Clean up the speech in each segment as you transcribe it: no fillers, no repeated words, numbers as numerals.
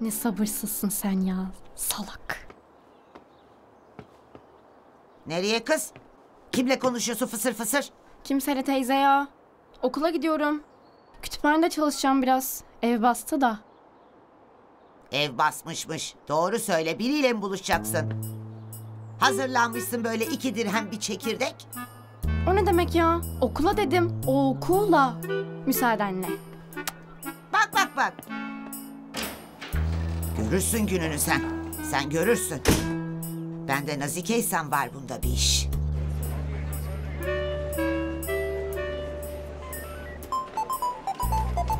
Ne sabırsızsın sen ya, salak. Nereye kız? Kimle konuşuyorsun fısır fısır? Kimseyle teyze ya. Okula gidiyorum. Kütüphanede çalışacağım biraz. Ev bastı da. Ev basmışmış. Doğru söyle, biriyle mi buluşacaksın? Hazırlanmışsın böyle 2 dirhem bir çekirdek. O ne demek ya? Okula dedim. Okula. Müsaadenle. Bak bak bak. Görürsün gününü sen. Sen görürsün. Ben de Nazike'ysem var bunda bir iş.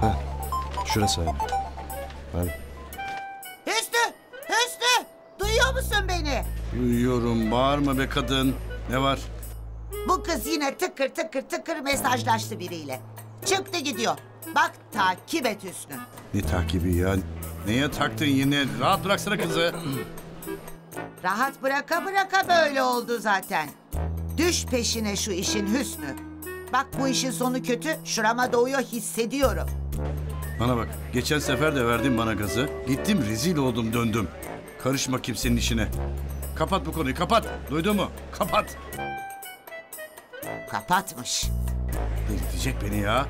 Ha, şurası abi. Abi. Hüsnü! Hüsnü! Duyuyor musun beni? Duyuyorum. Bağırma be kadın. Ne var? Bu kız yine tıkır tıkır tıkır mesajlaştı biriyle. Çıktı gidiyor. Bak takip et Hüsnü. Ne takibi ya? Neye taktın yine? Rahat bıraksana kızı. Rahat bıraka bıraka böyle oldu zaten. Düş peşine şu işin Hüsnü. Bak bu işin sonu kötü, şurama doğuyor hissediyorum. Bana bak, geçen sefer de verdin bana gazı. Gittim rezil oldum döndüm. Karışma kimsenin işine. Kapat bu konuyu, kapat. Duydun mu? Kapat. Kapatmış. Delirtecek beni ya.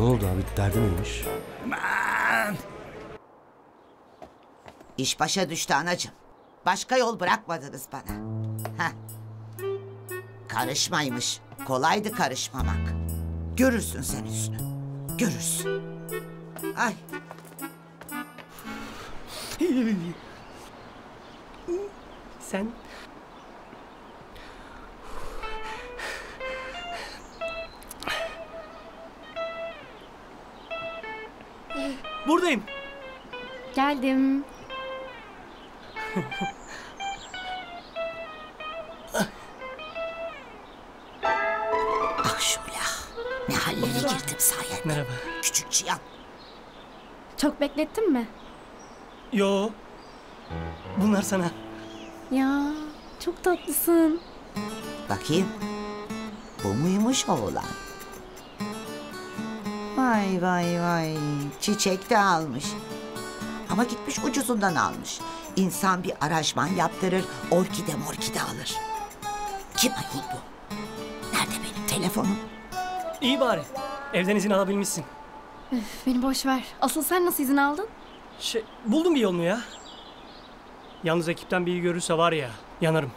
Ne oldu abi, derdi neymiş? Aman! İş başa düştü anacığım. Başka yol bırakmadınız bana. Heh. Karışmaymış. Kolaydı karışmamak. Görürsün sen Hüsnü. Görürsün. Ay. Sen... Buradayım. Geldim. Ah Şule, ne hallere girdim sayende. Merhaba. Küçük Cihan. Çok beklettin mi? Yo. Bunlar sana. Ya çok tatlısın. Bakayım. Bu muymuş oğlan? Vay vay vay. Çiçek de almış. Ama gitmiş ucuzundan almış. İnsan bir aranjman yaptırır, orkide morkide alır. Kim ayol bu? Nerede benim telefonum? İyi bari, evden izin alabilmişsin. Öf, beni boş ver. Asıl sen nasıl izin aldın? Buldum bir yolunu ya. Yalnız ekipten biri görürse var ya, yanarım.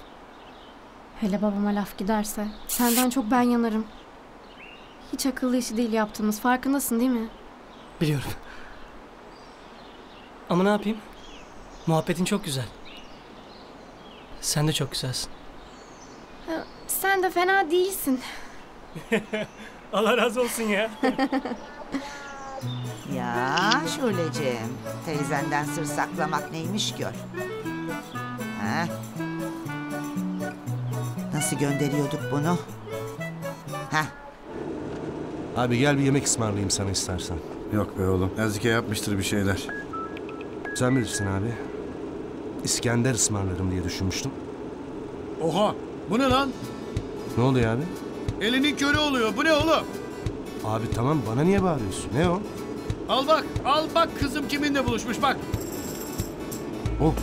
Hele babama laf giderse, senden çok ben yanarım. Hiç akıllı işi değil yaptığımız, farkındasın değil mi? Biliyorum. Ama ne yapayım? Muhabbetin çok güzel. Sen de çok güzelsin. Sen de fena değilsin. Allah razı olsun ya. Ya Şuleciğim, teyzenden sır saklamak neymiş gör. Ha? Nasıl gönderiyorduk bunu? Ha? Abi gel bir yemek ısmarlayayım sana istersen. Yok be oğlum, Nazike yapmıştır bir şeyler. Sen bilirsin abi. İskender ısmarlarım diye düşünmüştüm. Oha! Bu ne lan? Ne oluyor abi? Elinin körü oluyor. Bu ne oğlum? Abi tamam, bana niye bağırıyorsun? Ne o? Al bak, al bak kızım kiminle buluşmuş bak. O?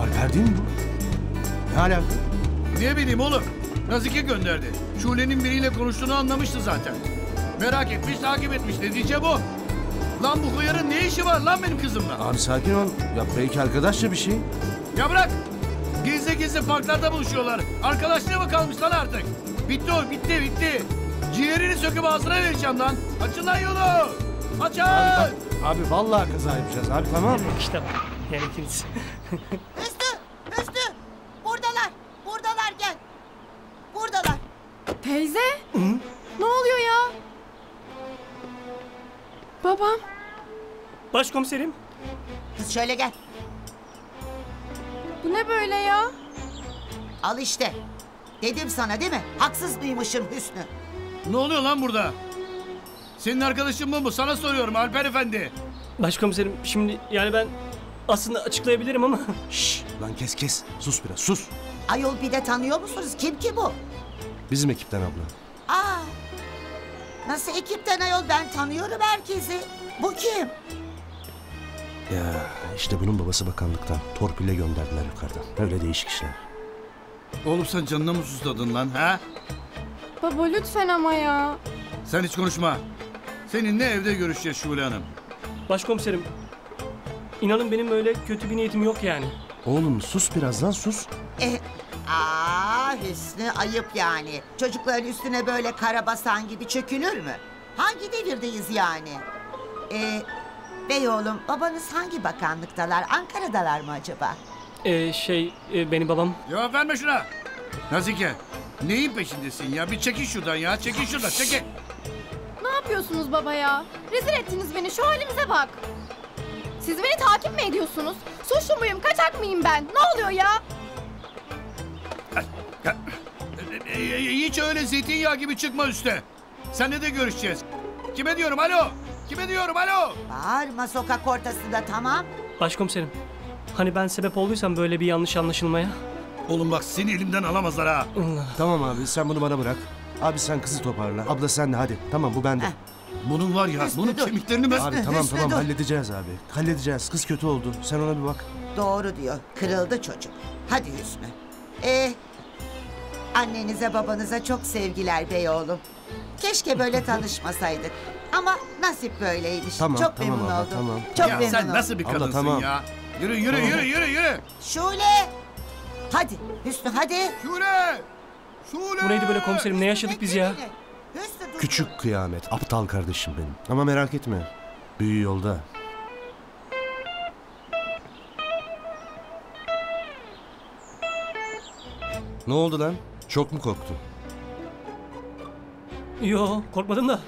Alper değil mi bu? Ne alaka? Ne bileyim oğlum. Nazike gönderdi. Şule'nin biriyle konuştuğunu anlamıştı zaten. Merak etmiş, takip etmiş. Dediğince bu. Lan bu hıyarın ne işi var lan benim kızımla? Abi sakin ol. Ya belki arkadaşça bir şey. Ya bırak. Gizli gizli parklarda buluşuyorlar. Arkadaşlığı mı kalmış lan artık? Bitti o, bitti, bitti. Ciğerini söküp ağzına vereceğim lan. Açın lan yolu. Açın. Abi vallahi kaza yapacağız abi, tamam mı? İşte bak. Gerekiriz. Üstü, üstü. Buradalar. Buradalar, gel. Buradalar. Teyze. Hı? Ne oluyor ya? Babam. Başkomiserim. Kız şöyle gel. Bu ne böyle ya? Al işte. Dedim sana değil mi? Haksız mıymışım Hüsnü? Ne oluyor lan burada? Senin arkadaşın mı bu? Sana soruyorum Alper Efendi. Başkomiserim şimdi yani ben aslında açıklayabilirim ama. Şşş lan kes kes. Sus biraz sus. Ayol bir de tanıyor musunuz? Kim ki bu? Bizim ekipten abla. Aa. Nasıl ekipten ayol? Ben tanıyorum herkesi. Bu kim? Ya işte bunun babası bakanlıktan torpille gönderdiler yukarıdan. Öyle değişik işler. Oğlum sen canına mı susladın lan ha? Baba lütfen ama ya. Sen hiç konuşma. Seninle evde görüşeceğiz Şule Hanım. Başkomiserim, inanın benim öyle kötü bir niyetim yok yani. Oğlum sus birazdan sus. Hüsnü ayıp yani. Çocukların üstüne böyle karabasan gibi çökülür mü? Hangi devirdeyiz yani? Bey oğlum, babanız hangi bakanlıktalar? Ankara'dalar mı acaba? Benim babam... Cevap verme şuna! Nazike, neyin peşindesin ya? Bir çekin şuradan ya, çekin şuradan, çekin! Ne yapıyorsunuz baba ya? Rezil ettiniz beni, şu halimize bak! Siz beni takip mi ediyorsunuz? Suçlu muyum, kaçak mıyım ben? Ne oluyor ya? Hiç öyle zeytinyağı gibi çıkma üste! Seninle de görüşeceğiz. Kime diyorum, alo? Kime diyorum, alo? Bağırma sokak ortasında, tamam? Başkomiserim, hani ben sebep olduysam böyle bir yanlış anlaşılmaya? Oğlum bak seni elimden alamazlar ha. Tamam abi, sen bunu bana bırak. Abi sen kızı toparla, abla sen de hadi. Tamam bu bende. Bunun var ya, bunun kemiklerini ben... Abi tamam halledeceğiz abi. Halledeceğiz, kız kötü oldu. Sen ona bir bak. Doğru diyor, kırıldı çocuk. Hadi Hüsnü. Annenize babanıza çok sevgiler bey oğlum. Keşke böyle tanışmasaydık. Ama nasip böyleymiş. Tamam, çok tamam memnun abla, oldum. Tamam. Çok ya memnun sen oldum. Nasıl bir kadınsın abla, tamam ya? Yürü. Şule! Hadi Hüsnü hadi. Şule! Bu neydi böyle komiserim? Ne yaşadık biz ya? Hüsnü, küçük kıyamet. Aptal kardeşim benim. Ama merak etme. Büyü yolda. Ne oldu lan? Çok mu korktun? Yo, korkmadım da.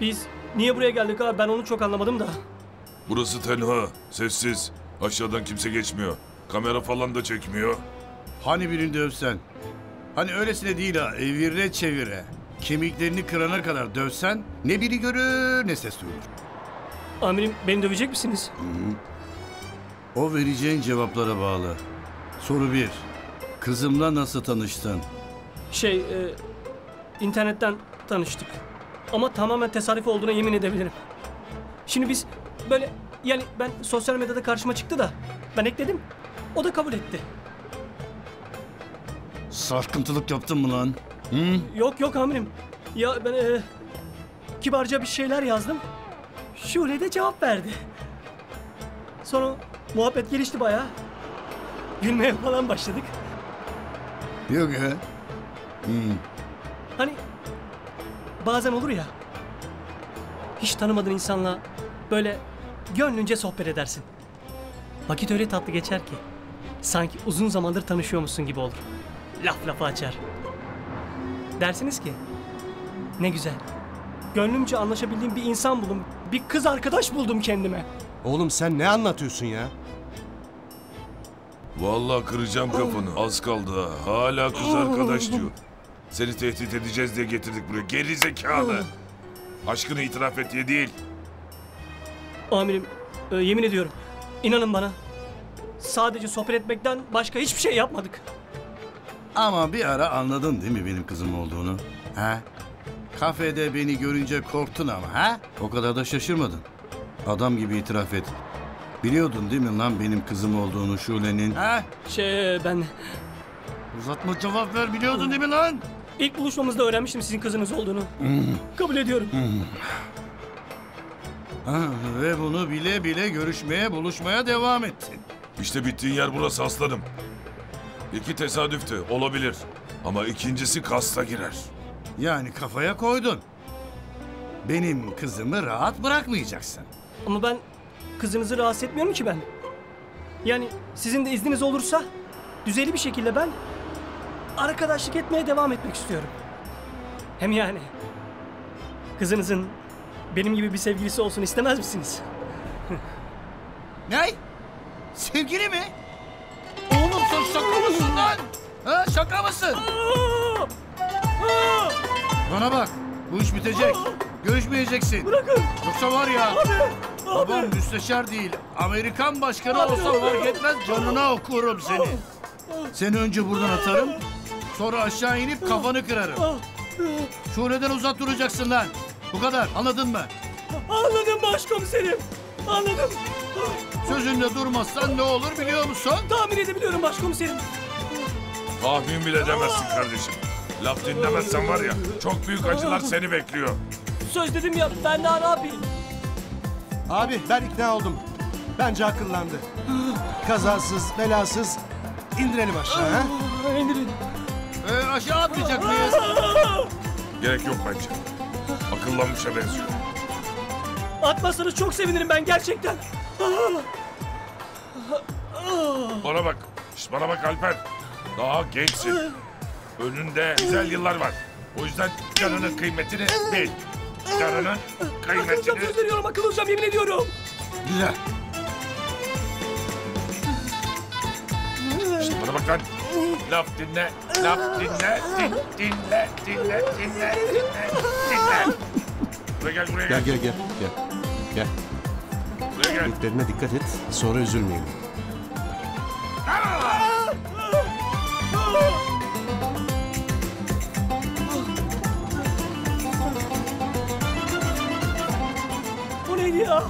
Biz niye buraya geldik abi? Ben onu çok anlamadım da. Burası tenha, sessiz. Aşağıdan kimse geçmiyor. Kamera falan da çekmiyor. Hani birini dövsen? Hani öylesine değil ha, evire çevire. Kemiklerini kırana kadar dövsen ne biri görür ne ses duyulur. Amirim beni dövecek misiniz? Hı-hı. O vereceğin cevaplara bağlı. Soru 1. Kızımla nasıl tanıştın? İnternetten tanıştık. Ama tamamen tesadüf olduğuna yemin edebilirim. Şimdi biz böyle yani ben sosyal medyada karşıma çıktı da ben ekledim. O da kabul etti. Sarkıntılık yaptın mı lan? Hı? Yok amirim. Ya ben kibarca bir şeyler yazdım. Şule de cevap verdi. Sonra muhabbet gelişti bayağı. Gülmeye falan başladık. Yok ya. Hani bazen olur ya, hiç tanımadığın insanla böyle gönlünce sohbet edersin. Vakit öyle tatlı geçer ki, sanki uzun zamandır tanışıyormuşsun gibi olur. Laf lafa açar. Dersiniz ki, ne güzel, gönlümce anlaşabildiğim bir insan buldum, bir kız arkadaş buldum kendime. Oğlum sen ne anlatıyorsun ya? Vallahi kıracağım kafanı, az kaldı ha. Hala kız arkadaş diyor. Seni tehdit edeceğiz diye getirdik buraya. Geri zekalı. Aşkını itiraf et diye değil. Amirim, yemin ediyorum. İnanın bana. Sadece sohbet etmekten başka hiçbir şey yapmadık. Ama bir ara anladın değil mi benim kızım olduğunu? Ha? Kafede beni görünce korktun ama ha? O kadar da şaşırmadın. Adam gibi itiraf et. Biliyordun değil mi lan benim kızım olduğunu Şule'nin? Ha? Ben... Uzatma cevap ver, biliyordun değil mi lan? İlk buluşmamızda öğrenmiştim sizin kızınız olduğunu. Kabul ediyorum. Ve bunu bile bile görüşmeye, buluşmaya devam ettin. İşte bittiğin yer burası aslanım. İki tesadüftü, olabilir. Ama ikincisi kasta girer. Yani kafaya koydun. Benim kızımı rahat bırakmayacaksın. Ama ben kızınızı rahatsız etmiyorum ki ben. Yani sizin de izniniz olursa düzeyli bir şekilde ben... arkadaşlık etmeye devam etmek istiyorum. Hem yani kızınızın benim gibi bir sevgilisi olsun istemez misiniz? Ne? Sevgili mi? Oğlum sen şaka mısın lan? Ha, şaka mısın? Bana bak, bu iş bitecek. Görüşmeyeceksin. Bırakın. Yoksa var ya. Abi. Babam müsteşar değil. Amerikan başkanı olsa fark etmez, canına okurum seni. Seni önce buradan atarım, sonra aşağı inip kafanı kırarım. Şule'den uzak duracaksın lan. Bu kadar, anladın mı? Anladım başkomiserim. Anladım. Sözünde durmazsan ne olur biliyor musun? Tahmin edebiliyorum başkomiserim. Tahmin bile edemezsin kardeşim. Laf dinlemezsen var ya, çok büyük acılar seni bekliyor. Söz dedim ya, ben daha ne yapayım? Abi ben ikna oldum. Bence akıllandı. Kazasız, belasız indirelim aşağı. Ha? İndirelim. Aşağı atlayacak mıyız? Gerek yok bence. Akıllanmışa benziyor. Atmazsanız çok sevinirim ben gerçekten. Bana bak. Şişt, bana bak Alper. Daha gençsin. Önünde güzel yıllar var. O yüzden canının kıymetini bil. Canının kıymetini... Akıl hocam söz veriyorum, akıl hocam yemin ediyorum. Güzel. Şişt, bana bak lan. Laf dinle, laf dinle, dinle. Buraya gel, buraya gel. Gel. Buraya gel. Dediklerine dikkat et, sonra üzülmeyelim. O neydi ya?